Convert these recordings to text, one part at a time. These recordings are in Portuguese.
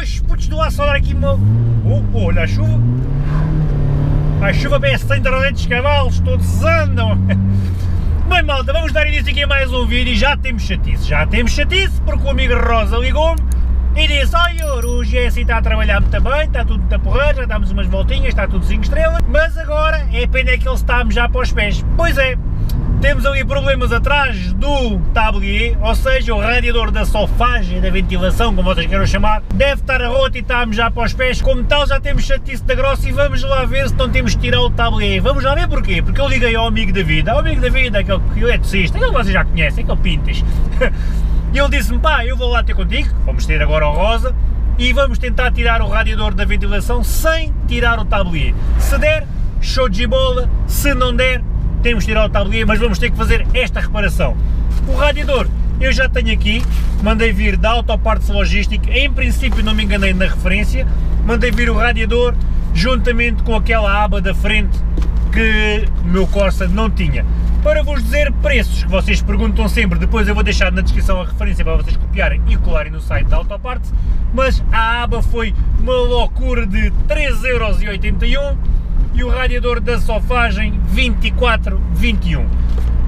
hoje, putos do aço, olha aqui, meu... olha a chuva. A chuva bem 100 a 200 cavalos, todos andam. Bem, malta, vamos dar início aqui a mais um vídeo e já temos chatice, porque o amigo Rosa ligou-me e disse: olha, o GSI está a trabalhar muito bem, está tudo muito a porrar, já damos umas voltinhas, está tudo 5 estrelas, mas agora é pena que ele está-me já para os pés. Pois é, temos ali problemas atrás do tablier, ou seja, o radiador da sofagem, da ventilação, como vocês queiram chamar, deve estar a roto e está-me já para os pés. Como tal, já temos chatice da grossa e vamos lá ver se não temos que tirar o tablier. Vamos lá ver porquê, porque eu liguei ao amigo David, aquele que é eletricista, aquele que vocês já conhecem, aquele Pintas. E ele disse-me: pá, eu vou lá ter contigo, vamos ter agora o Rosa e vamos tentar tirar o radiador da ventilação sem tirar o tablier. Se der, show de bola, se não der, temos de tirar o tablier, mas vamos ter que fazer esta reparação. O radiador eu já tenho aqui, mandei vir da AutoParts Logistics, em princípio não me enganei na referência, mandei vir o radiador juntamente com aquela aba da frente que o meu Corsa não tinha. Para vos dizer preços, que vocês perguntam sempre, depois eu vou deixar na descrição a referência para vocês copiarem e colarem no site da AutoParts, mas a aba foi uma loucura de 3,81€ e o radiador da sofagem 24,21€.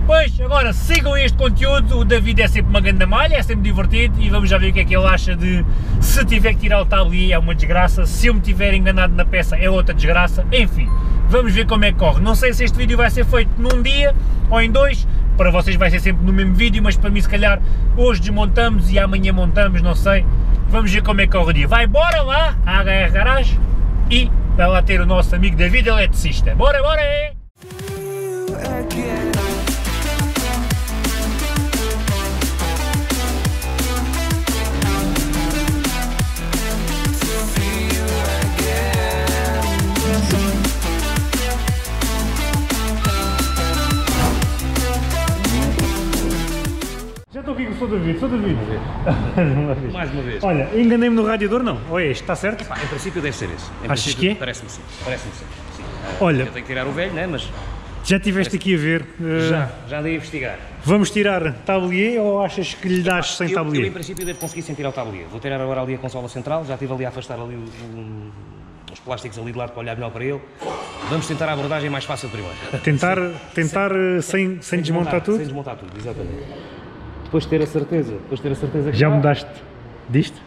Pois, agora sigam este conteúdo, o David é sempre uma grande malha, é sempre divertido e vamos já ver o que é que ele acha de, se tiver que tirar o tablier é uma desgraça, se eu me tiver enganado na peça é outra desgraça, enfim, vamos ver como é que corre. Não sei se este vídeo vai ser feito num dia ou em dois, para vocês vai ser sempre no mesmo vídeo, mas para mim se calhar hoje desmontamos e amanhã montamos, não sei, vamos ver como é que corre o dia. Vai embora lá à HR Garage e vai lá ter o nosso amigo David Eletricista. Bora, bora! Sou David. Mais uma vez. Olha, enganei-me no radiador, não? Ou é este, está certo? Epá, em princípio deve ser esse. Achas que é? Parece-me sim. Olha, eu tenho que tirar o velho, né? Mas... já estiveste aqui a ver? Já andei a investigar. Vamos tirar tablier ou achas que lhe dás sem tablier? Eu em princípio devo conseguir sem tirar o tablier. Vou tirar agora ali a consola central, já estive ali a afastar ali os plásticos ali de lado para olhar melhor para ele. Vamos tentar a abordagem mais fácil primeiro. Tentar sem desmontar tudo? Sem desmontar tudo, exatamente. Depois de ter a certeza que já mudaste disto?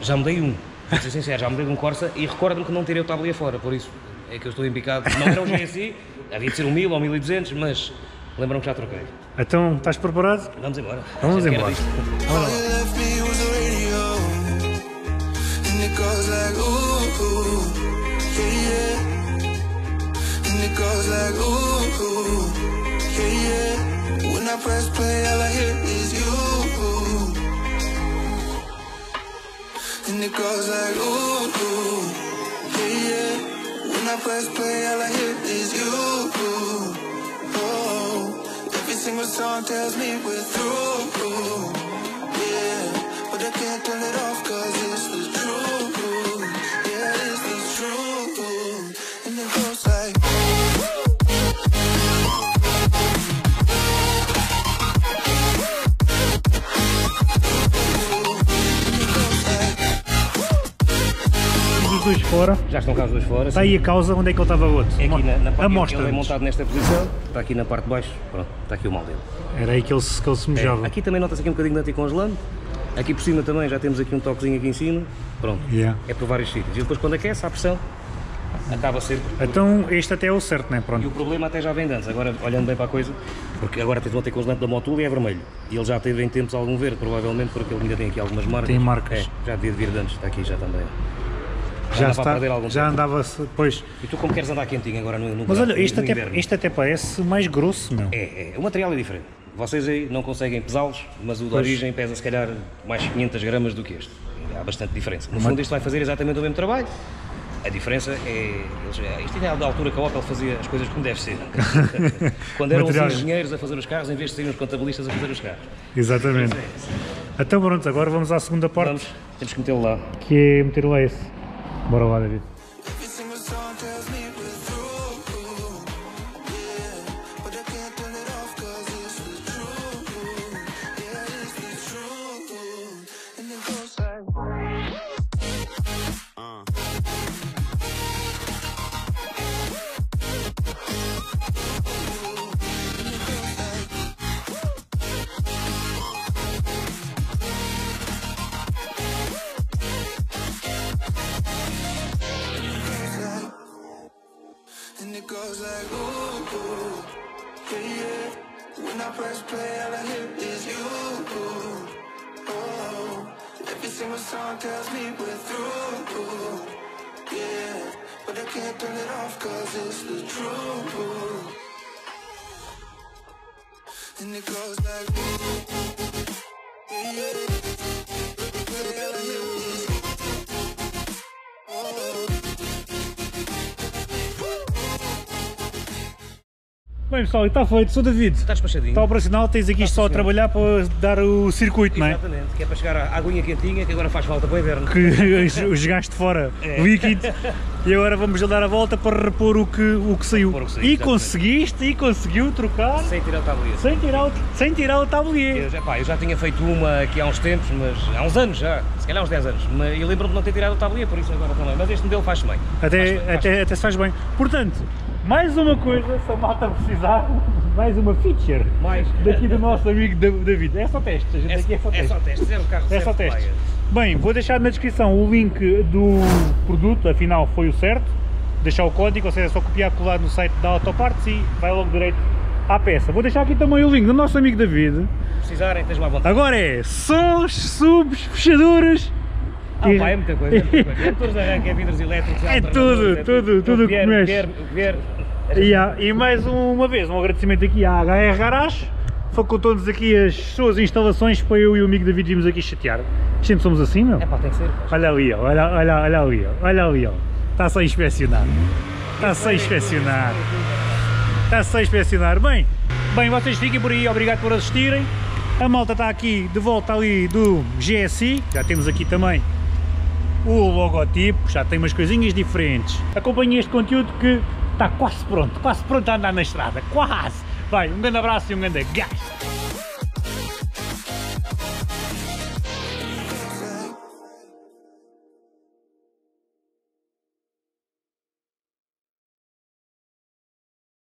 Já mudei um, vou ser sincero, já mudei de um Corsa e recordo-me que não tirei o tablier fora, por isso é que eu estou embicado. Não era um GSI, havia de ser um 1000 ou 1200, mas lembram que já troquei. Então, estás preparado? Vamos embora. Vamos embora. When I press play, all I hear is you, and it goes like ooh, yeah, yeah. When I press play, all I hear is you, oh. Every single song tells me we're through, yeah, but I can't turn it off 'cause it's the truth, yeah, it's the truth, and it goes like. Fora. Já estão cá os dois fora. Está sim. Aí a causa, onde é que ele estava o outro? É aqui na parte que ele é montado nesta posição, está aqui na parte de baixo, pronto, está aqui o mal dele. Era aí que ele se mojava. É. Aqui também nota-se aqui um bocadinho de anticongelante, aqui por cima também já temos aqui um toquezinho aqui em cima, pronto, yeah. É por vários sítios. E depois quando aquece, à pressão, acaba sempre... Então este até é o certo, não é? Pronto. E o problema até já vem de antes, agora olhando bem para a coisa, porque agora tens um anticongelante da Motul e é vermelho, e ele já teve em tempos algum verde, provavelmente, porque ele ainda tem aqui algumas marcas. Tem marcas. É, já devia de vir de antes, está aqui já também. Já andava-se, pois... E tu como queres andar quentinho agora no inverno? Mas olha, este até parece mais grosso, não? É, o material é diferente. Vocês aí não conseguem pesá-los, mas o de origem pesa se calhar mais 500 gramas do que este. Há bastante diferença. No fundo isto vai fazer exatamente o mesmo trabalho. A diferença é... Isto ainda é da altura que a Opel fazia as coisas como deve ser. Quando eram os engenheiros a fazer os carros, em vez de serem os contabilistas a fazer os carros. Exatamente. É. Então pronto, agora vamos à segunda parte. Vamos, temos que metê-lo lá. Que é meter lá esse. Bora lá, David. goes like ooh, ooh, yeah, yeah. When I press play, all I hear is you, ooh, oh. Every single song tells me we're through, ooh, yeah. But I can't turn it off 'cause it's the truth, ooh. And it goes like ooh, yeah, yeah. All I hear is oh. Bem pessoal, está feito, sou David. Está despachadinho. Está operacional, tens aqui isto só a trabalhar para dar o circuito, exatamente, não é? Exatamente, que é para chegar à aguinha quentinha, que agora faz falta para o inverno. Que os gás de fora, é. Líquido, e agora vamos dar a volta para repor o que saiu. E exatamente. Conseguiste, e conseguiu trocar... Sem tirar o tablier. Sem tirar o tablier. Eu já tinha feito uma aqui há uns tempos, mas há uns anos já, se calhar há uns 10 anos, mas, e lembro-me de não ter tirado o tablier, por isso agora também, mas este modelo faz-se bem. Até se faz bem. Portanto, mais uma coisa, se a malta precisar, mais uma feature daqui do nosso amigo David. É só testes, a gente aqui é só testes. É só testes. Bem, vou deixar na descrição o link do produto, afinal foi o certo. Deixar o código, ou seja, é só copiar e colar no site da AutoParts e vai logo direito à peça. Vou deixar aqui também o link do nosso amigo David. Se precisarem, tens lá à vontade. Agora é sons, subs, fechaduras. É muita coisa. É motores de arranque, é vidros elétricos, é tudo o que mexe. E mais uma vez, um agradecimento aqui à HR Garage, facultou-nos aqui as suas instalações para eu e o amigo David irmos aqui chatear. Sempre somos assim, não? É pá, tem que ser. Pá. Olha ali, olha ali. Está-se a inspecionar. Está-se a inspecionar. Bem, vocês fiquem por aí, obrigado por assistirem. A malta está aqui de volta ali do GSI, já temos aqui também o logotipo, já tem umas coisinhas diferentes. Acompanhem este conteúdo que está quase pronto a andar na estrada, quase! Vai, um grande abraço e um grande gás!